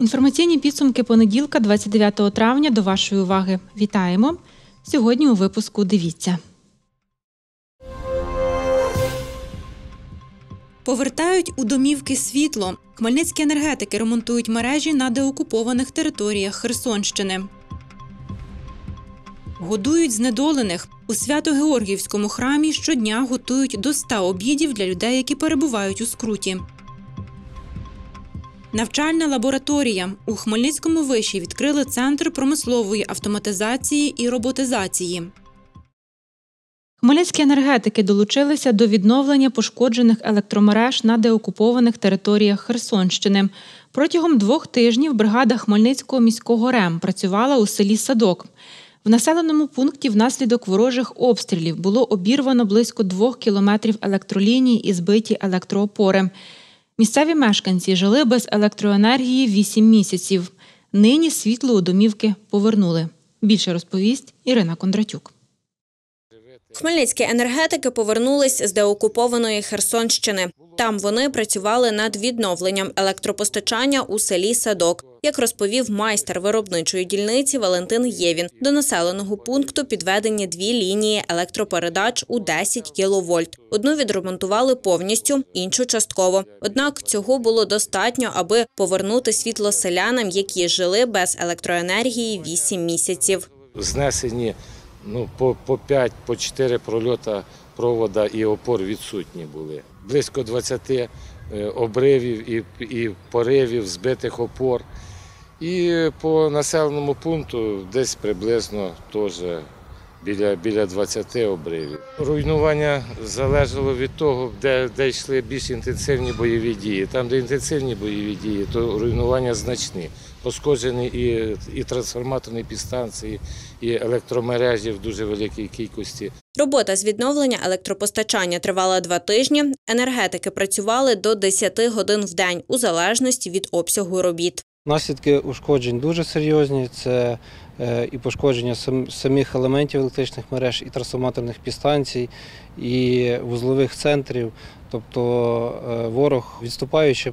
Інформаційні підсумки понеділка, 29 травня. До вашої уваги. Вітаємо. Сьогодні у випуску дивіться. Повертають у домівки світло. Хмельницькі енергетики ремонтують мережі на деокупованих територіях Херсонщини. Годують знедолених. У Свято-Георгіївському храмі щодня готують до 100 обідів для людей, які перебувають у скруті. Навчальна лабораторія. У Хмельницькому виші відкрили Центр промислової автоматизації і роботизації. Хмельницькі енергетики долучилися до відновлення пошкоджених електромереж на деокупованих територіях Херсонщини. Протягом 2 тижнів бригада Хмельницького міського РМ працювала у селі Садок. В населеному пункті внаслідок ворожих обстрілів було обірвано близько 2 кілометрів електроліній і збиті електроопори. Місцеві мешканці жили без електроенергії 8 місяців. Нині світло у домівки повернули. Більше розповість Ірина Кондратюк. Хмельницькі енергетики повернулись з деокупованої Херсонщини. Там вони працювали над відновленням електропостачання у селі Садок. Як розповів майстер виробничої дільниці Валентин Євін, до населеного пункту підведені 2 лінії електропередач у 10 кВт. Одну відремонтували повністю, іншу частково. Однак цього було достатньо, аби повернути світло селянам, які жили без електроенергії 8 місяців. Знесені по 5, по 4 прольота провода і опор відсутні були. Близько 20 обривів і поривів, збитих опор. І по населеному пункту десь приблизно теж біля 20 обривів. Руйнування залежало від того, де йшли більш інтенсивні бойові дії. Там, де інтенсивні бойові дії, то руйнування значні. Пошкоджені і трансформаторні підстанції, і електромережі в дуже великій кількості. Робота з відновлення електропостачання тривала 2 тижні. Енергетики працювали до 10 годин в день, у залежності від обсягу робіт. Наслідки ушкоджень дуже серйозні. Це і пошкодження самих елементів електричних мереж, і трансформаторних підстанцій, і вузлових центрів. Тобто ворог, відступаючи,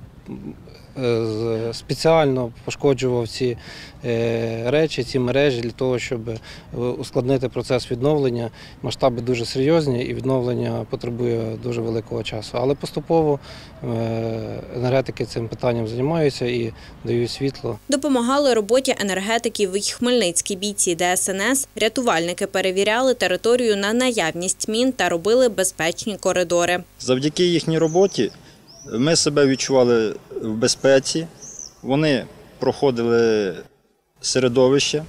спеціально пошкоджував ці речі, ці мережі для того, щоб ускладнити процес відновлення. Масштаби дуже серйозні і відновлення потребує дуже великого часу. Але поступово енергетики цим питанням займаються і дають світло. Допомагали роботі енергетиків і хмельницькі бійці ДСНС. Рятувальники перевіряли територію на наявність мін та робили безпечні коридори. Завдяки їхній роботі ми себе відчували в безпеці, вони проходили середовище,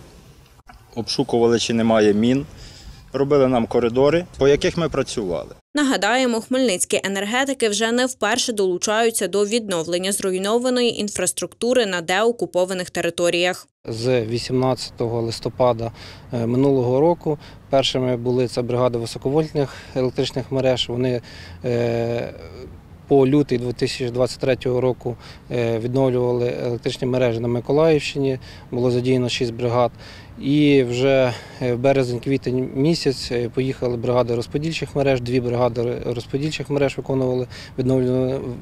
обшукували, чи немає мін, робили нам коридори, по яких ми працювали. Нагадаємо, хмельницькі енергетики вже не вперше долучаються до відновлення зруйнованої інфраструктури на деокупованих територіях. З 18 листопада минулого року першими були це бригада високовольтних електричних мереж. Вони по лютий 2023 року відновлювали електричні мережі на Миколаївщині, було задіяно 6 бригад. І вже в березень-квітень місяць поїхали бригади розподільчих мереж, 2 бригади розподільчих мереж виконували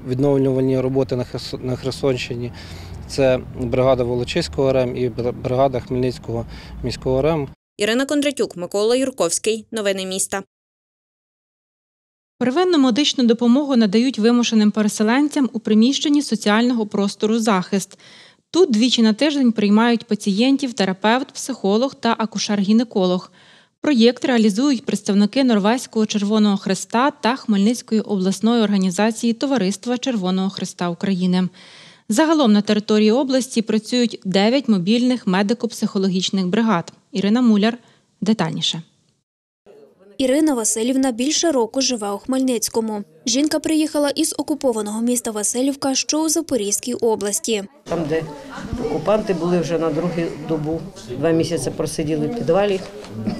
відновлювальні роботи на Херсонщині. Це бригада Волочиського РМ і бригада Хмельницького міського РМ. Ірина Кондратюк, Микола Юрковський. Новини міста. Первинну медичну допомогу надають вимушеним переселенцям у приміщенні соціального простору «Захист». Тут 2 рази на тиждень приймають пацієнтів терапевт, психолог та акушер-гінеколог. Проєкт реалізують представники Норвезького Червоного Хреста та Хмельницької обласної організації Товариства Червоного Хреста України. Загалом на території області працюють 9 мобільних медико-психологічних бригад. Ірина Муляр детальніше. Ірина Васильівна більше року живе у Хмельницькому. Жінка приїхала із окупованого міста Васильівка, що у Запорізькій області. Там, де окупанти були вже на другу добу, 2 місяці просиділи в підвалі, і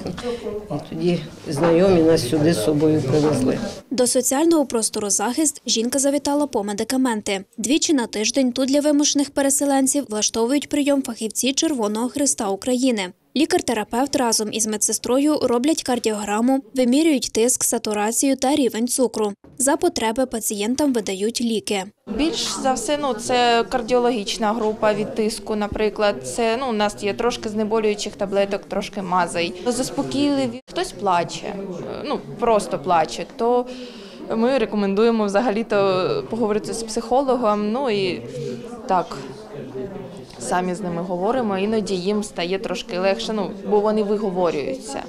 тоді знайомі нас сюди з собою привезли. До соціального простору «Захист» жінка завітала по медикаменти. Двічі на тиждень тут для вимушених переселенців влаштовують прийом фахівці Червоного Хреста України. Лікар-терапевт разом із медсестрою роблять кардіограму, вимірюють тиск, сатурацію та рівень цукру. За потреби пацієнтам видають ліки. Більш за все, це кардіологічна група від тиску, наприклад. Це, у нас є трошки знеболюючих таблеток, трошки мазей. Заспокійливі. Хтось плаче, просто плаче, то ми рекомендуємо взагалі-то поговорити з психологом, і так. Самі з ними говоримо, іноді їм стає трошки легше, бо вони виговорюються.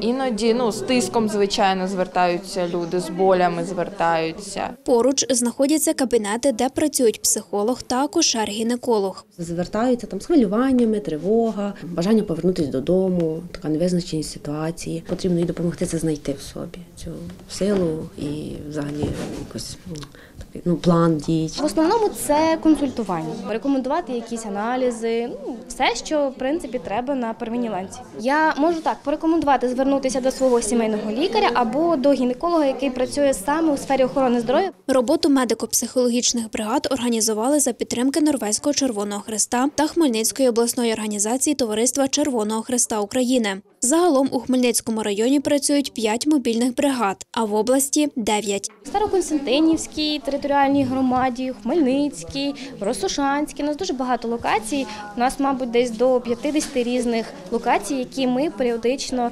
Іноді з тиском, звичайно, звертаються люди, з болями звертаються. Поруч знаходяться кабінети, де працюють психолог та акушер-гінеколог. Звертаються з хвилюваннями, тривога, бажання повернутися додому, така невизначеність ситуації. Потрібно їй допомогти це знайти в собі, цю силу і взагалі якось план дій. В основному це консультування, рекомендувати якісь аналізи, все, що в принципі треба на первинній ланці. Я можу так порекомендувати звернутися до свого сімейного лікаря або до гінеколога, який працює саме у сфері охорони здоров'я. Роботу медико-психологічних бригад організували за підтримки Норвезького Червоного Хреста та Хмельницької обласної організації Товариства Червоного Хреста України. Загалом у Хмельницькому районі працюють 5 мобільних бригад, а в області – 9. В Староконстантинівській територіальній громаді, в Хмельницькій, в Росошанській. У нас дуже багато локацій. У нас, мабуть, десь до 50 різних локацій, які ми періодично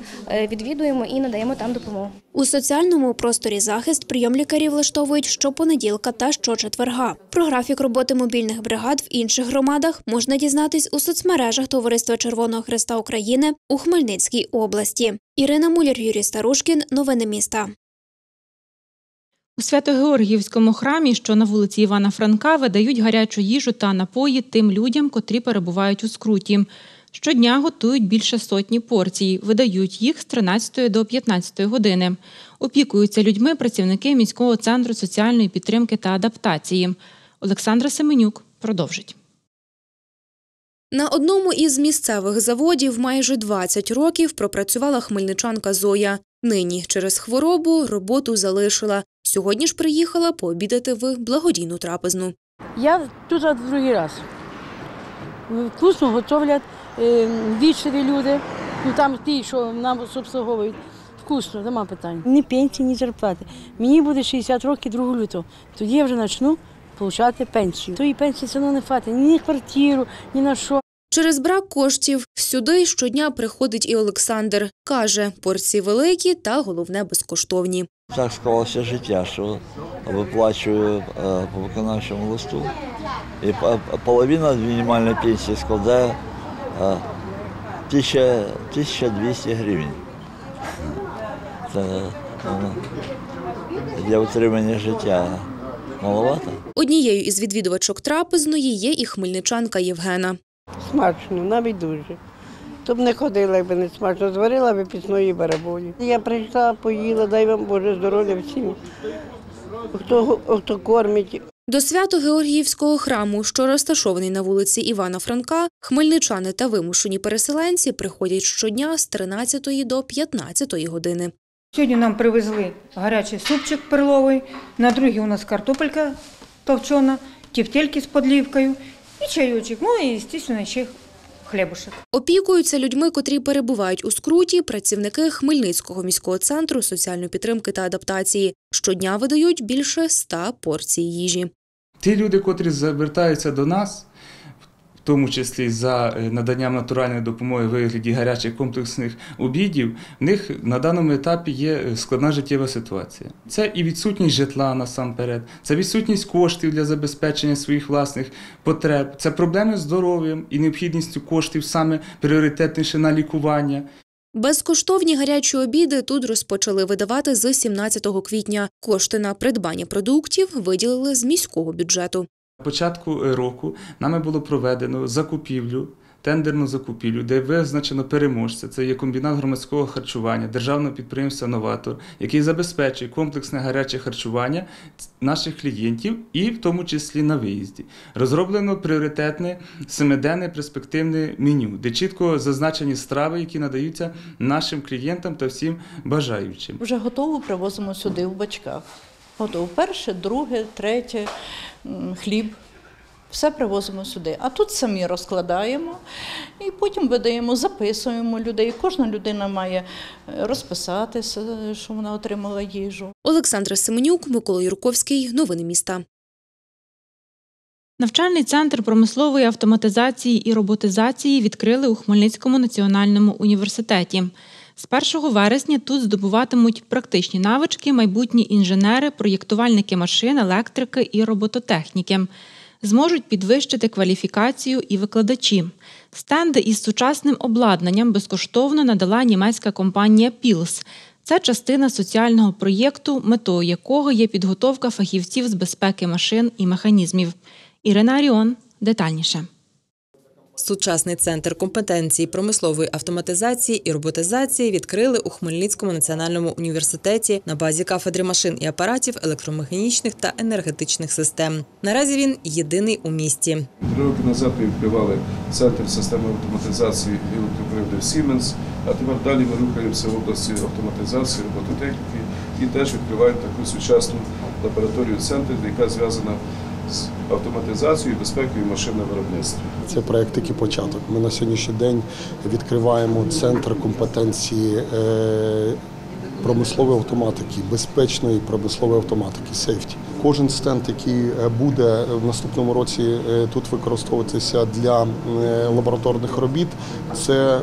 відвідуємо і надаємо там допомогу. У соціальному просторі «Захист» прийом лікарів влаштовують щопонеділка та щочетверга. Про графік роботи мобільних бригад в інших громадах можна дізнатись у соцмережах Товариства Червоного Хреста України у Хмельницькій області. Ірина Муляр, Юрій Старушкін. Новини міста. У Свято-Георгіївському храмі, що на вулиці Івана Франка, видають гарячу їжу та напої тим людям, котрі перебувають у скруті. Щодня готують більше 100 порцій, видають їх з 13 до 15 години. Опікуються людьми працівники міського центру соціальної підтримки та адаптації. Олександра Семенюк продовжить. На одному із місцевих заводів майже 20 років пропрацювала хмельничанка Зоя. Нині через хворобу роботу залишила. Сьогодні ж приїхала пообідати в благодійну трапезну. Я тут другий раз. Вкусно готовлять вічері люди, там ті, що нам обслуговують. Вкусно, нема питань. Ні пенсії, ні зарплати. Мені буде 60 років 2 лютого, тоді я вже почну отримати пенсію. Тої пенсії це не хватить ні квартиру, ні на що. Через брак коштів сюди щодня приходить і Олександр. Каже, порції великі та, головне, безкоштовні. Так склалося життя, що виплачую по виконавчому листу. І половина мінімальної пенсії складає 1200 гривень. Це для утримання життя маловато. Однією із відвідувачок трапезної є і хмельничанка Євгена. Смачно, навіть дуже. То б не ходила, якби не смачно, зварила б пісної бараболі. Я прийшла, поїла, дай вам Боже здоров'я всім, хто кормить. До Свято-Георгіївського храму, що розташований на вулиці Івана Франка, хмельничани та вимушені переселенці приходять щодня з 13 до 15 години. Сьогодні нам привезли гарячий супчик перловий, на другий у нас картопелька товчена, тефтельки з подлівкою і чайочок, і, звісно, ще хлібушек. Опікуються людьми, котрі перебувають у скруті, працівники Хмельницького міського центру соціальної підтримки та адаптації. Щодня видають більше 100 порцій їжі. Ті люди, котрі звертаються до нас, в тому числі за наданням натуральної допомоги у вигляді гарячих комплексних обідів, в них на даному етапі є складна життєва ситуація. Це і відсутність житла насамперед, це відсутність коштів для забезпечення своїх власних потреб, це проблеми з здоров'ям і необхідністю коштів саме пріоритетніше на лікування. Безкоштовні гарячі обіди тут розпочали видавати з 17 квітня. Кошти на придбання продуктів виділили з міського бюджету. На початку року нами було проведено закупівлю тендерну закупівлю, де визначено переможця, це є комбінат громадського харчування, державного підприємства «Новатор», який забезпечує комплексне гаряче харчування наших клієнтів і в тому числі на виїзді. Розроблено пріоритетне 7-денне перспективне меню, де чітко зазначені страви, які надаються нашим клієнтам та всім бажаючим. Вже готово привозимо сюди в бачках. Готово перше, друге, третє, хліб. Все привозимо сюди, а тут самі розкладаємо і потім видаємо, записуємо людей. Кожна людина має розписатися, що вона отримала їжу. Олександра Семенюк, Микола Юрковський. Новини міста. Навчальний центр промислової автоматизації і роботизації відкрили у Хмельницькому національному університеті. З 1 вересня тут здобуватимуть практичні навички майбутні інженери, проєктувальники машин, електрики і робототехніки. Зможуть підвищити кваліфікацію і викладачі. Стенди із сучасним обладнанням безкоштовно надала німецька компанія Pilz. Це частина соціального проєкту, метою якого є підготовка фахівців з безпеки машин і механізмів. Ірина Ріон детальніше. Сучасний центр компетенції промислової автоматизації і роботизації відкрили у Хмельницькому національному університеті на базі кафедри машин і апаратів, електромеханічних та енергетичних систем. Наразі він єдиний у місті. 3 роки назад ми відкривали центр системи автоматизації і електроприводів Siemens, а тепер далі ми рухаємося в області автоматизації, робототехніки і теж відкриваємо таку сучасну лабораторію центру, яка зв'язана з автоматизацією і безпекою машин на виробництві. Це проєкт тільки початок. Ми на сьогоднішній день відкриваємо центр компетенції промислової автоматики, безпечної промислової автоматики, сейфті. Кожен стенд, який буде в наступному році тут використовуватися для лабораторних робіт, це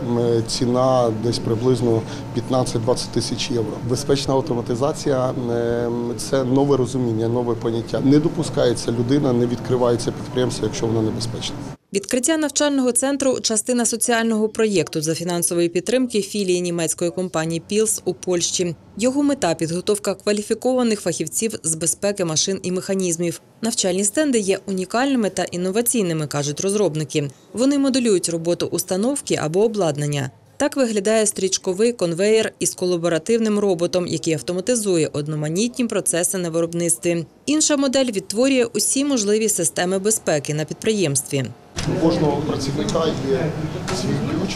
ціна десь приблизно 15-20 тисяч євро. Безпечна автоматизація – це нове розуміння, нове поняття. Не допускається людина, не відкривається підприємство, якщо воно небезпечне. Відкриття навчального центру – частина соціального проєкту за фінансової підтримки філії німецької компанії Pilz у Польщі. Його мета – підготовка кваліфікованих фахівців з безпеки машин і механізмів. Навчальні стенди є унікальними та інноваційними, кажуть розробники. Вони моделюють роботу установки або обладнання. Так виглядає стрічковий конвеєр із колаборативним роботом, який автоматизує одноманітні процеси на виробництві. Інша модель відтворює усі можливі системи безпеки на підприємстві. У кожного працівника є свій ключ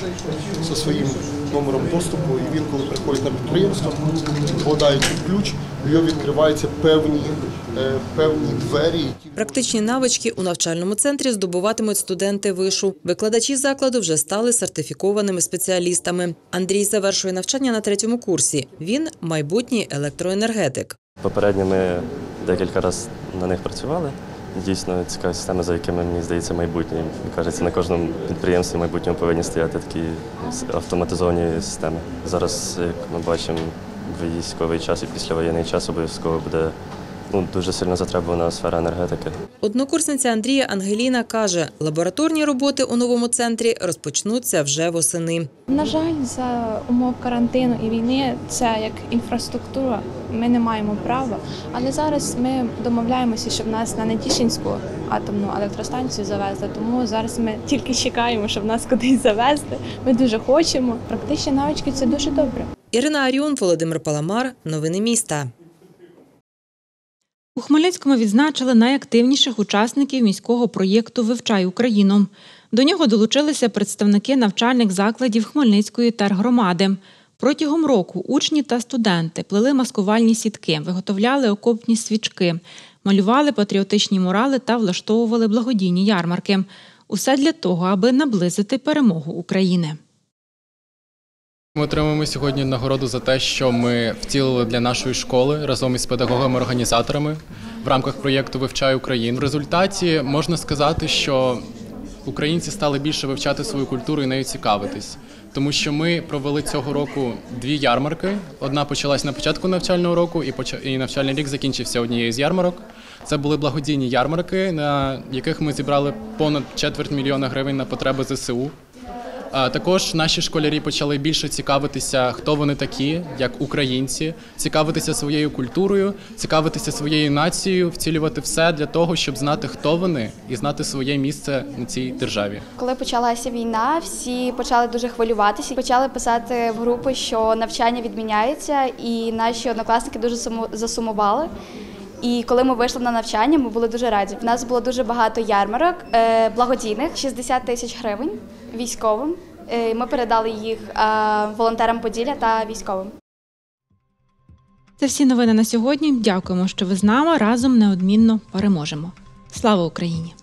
зі своїм номером доступу, і він, коли приходить на підприємство, вкладає ключ, в нього відкриваються певні двері. Практичні навички у навчальному центрі здобуватимуть студенти вишу. Викладачі закладу вже стали сертифікованими спеціалістами. Андрій завершує навчання на 3-му курсі. Він – майбутній електроенергетик. Попередньо ми декілька разів на них працювали. Дійсно, цікава система, за якими, мені здається, майбутнє. Мені кажеться, на кожному підприємстві в майбутньому повинні стояти такі автоматизовані системи. Зараз, як ми бачимо, військовий час і післявоєнний час обов'язково буде дуже сильно затребувана сфера енергетики. Однокурсниця Андрія Ангеліна каже, лабораторні роботи у новому центрі розпочнуться вже восени. На жаль, за умов карантину і війни це як інфраструктура, ми не маємо права, але зараз ми домовляємося, щоб нас на Нетішинську атомну електростанцію завезли, тому зараз ми тільки чекаємо, щоб нас кудись завезли. Ми дуже хочемо. Практичні навички – це дуже добре. Ірина Ріон, Володимир Паламар. Новини міста. У Хмельницькому відзначили найактивніших учасників міського проєкту «Вивчай Україну». До нього долучилися представники навчальних закладів Хмельницької тергромади. Протягом року учні та студенти плели маскувальні сітки, виготовляли окопні свічки, малювали патріотичні мурали та влаштовували благодійні ярмарки. Усе для того, аби наблизити перемогу України. Ми отримуємо сьогодні нагороду за те, що ми втілили для нашої школи разом із педагогами-організаторами в рамках проєкту «Вивчай Україну». В результаті можна сказати, що українці стали більше вивчати свою культуру і нею цікавитись. Тому що ми провели цього року 2 ярмарки. Одна почалась на початку навчального року і навчальний рік закінчився однією з ярмарок. Це були благодійні ярмарки, на яких ми зібрали понад 250 000 гривень на потреби ЗСУ. Також наші школярі почали більше цікавитися, хто вони такі, як українці, цікавитися своєю культурою, цікавитися своєю нацією, втілювати все для того, щоб знати, хто вони і знати своє місце на цій державі. Коли почалася війна, всі почали дуже хвилюватися, почали писати в групи, що навчання відміняється, і наші однокласники дуже засумували. І коли ми вийшли на навчання, ми були дуже раді. У нас було дуже багато ярмарок благодійних, 60 тисяч гривень військовим. Ми передали їх волонтерам Поділля та військовим. Це всі новини на сьогодні. Дякуємо, що ви з нами. Разом неодмінно переможемо. Слава Україні!